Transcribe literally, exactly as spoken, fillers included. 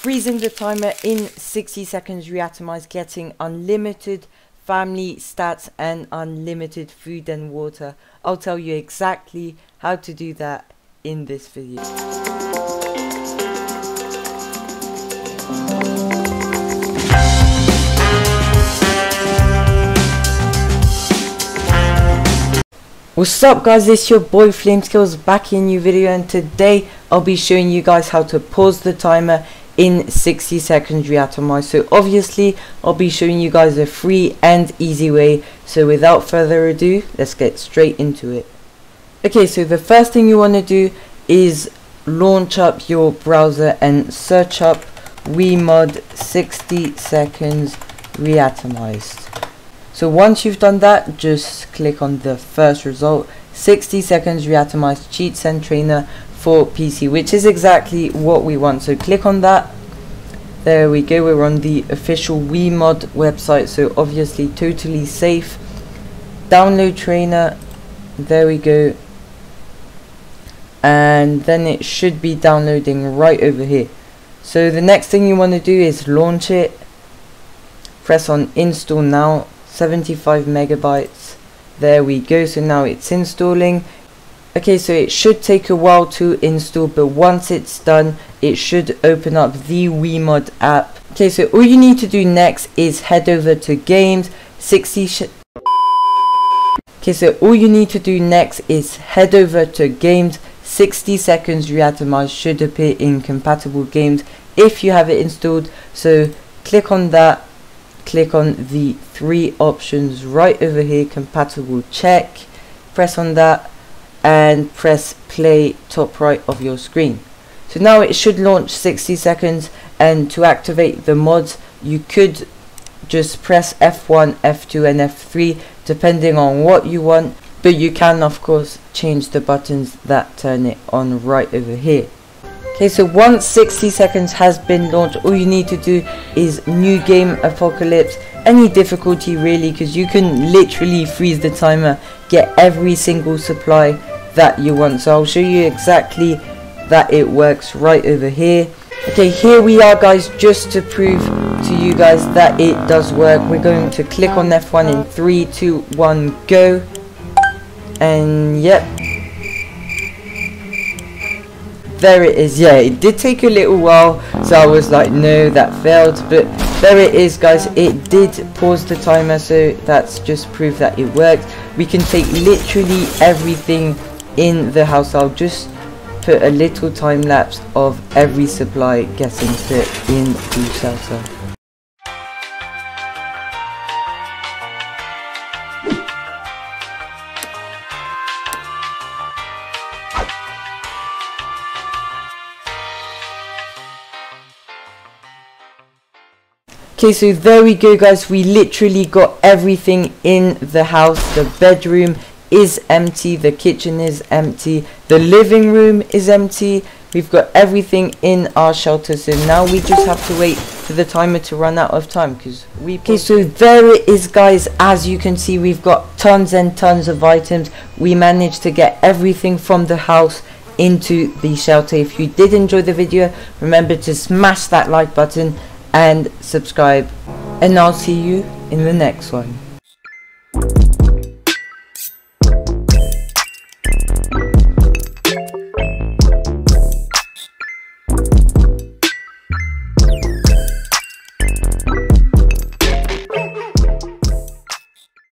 freezing the timer in sixty seconds reatomized, getting unlimited family stats and unlimited food and water. I'll tell you exactly how to do that in this video. What's up guys, it's your boy FlameSkillz back in a new video, and today I'll be showing you guys how to pause the timer in sixty seconds reatomized. So obviously I'll be showing you guys a free and easy way, so without further ado, let's get straight into it. Okay, so the first thing you want to do is launch up your browser and search up WeMod sixty seconds reatomized. So once you've done that, just click on the first result, sixty seconds reatomized cheats and trainer for P C, which is exactly what we want. So click on that. There we go, we're on the official WeMod website, so obviously totally safe. Download trainer, there we go. And then it should be downloading right over here. So the next thing you want to do is launch it. Press on install now. seventy-five megabytes, there we go. So now it's installing. Okay, so it should take a while to install, but once it's done it should open up the WeMod app. Okay, so all you need to do next is head over to games, sixty sh okay so all you need to do next is head over to games, sixty seconds reatomized should appear in compatible games if you have it installed. So click on that, click on the three options right over here, compatible check, press on that and press play top right of your screen. So now it should launch sixty seconds, and to activate the mods you could just press F one, F two and F three depending on what you want, but you can of course change the buttons that turn it on right over here. Okay, so once sixty seconds has been launched, all you need to do is new game apocalypse, any difficulty really, because you can literally freeze the timer, get every single supply that you want. So I'll show you exactly that it works right over here. Okay, here we are guys, just to prove to you guys that it does work. We're going to click on F one in three, two, one, go. And yep. There it is. Yeah, it did take a little while, so I was like no, that failed, but there it is guys, it did pause the timer, so that's just proof that it worked. We can take literally everything in the house. I'll just put a little time lapse of every supply getting put in the shelter. Okay, so there we go guys, we literally got everything in the house. The bedroom is empty, the kitchen is empty, the living room is empty. We've got everything in our shelter, so now we just have to wait for the timer to run out of time because we... Okay, so there it is guys, as you can see we've got tons and tons of items. We managed to get everything from the house into the shelter. If you did enjoy the video, remember to smash that like button and subscribe, and I'll see you in the next one.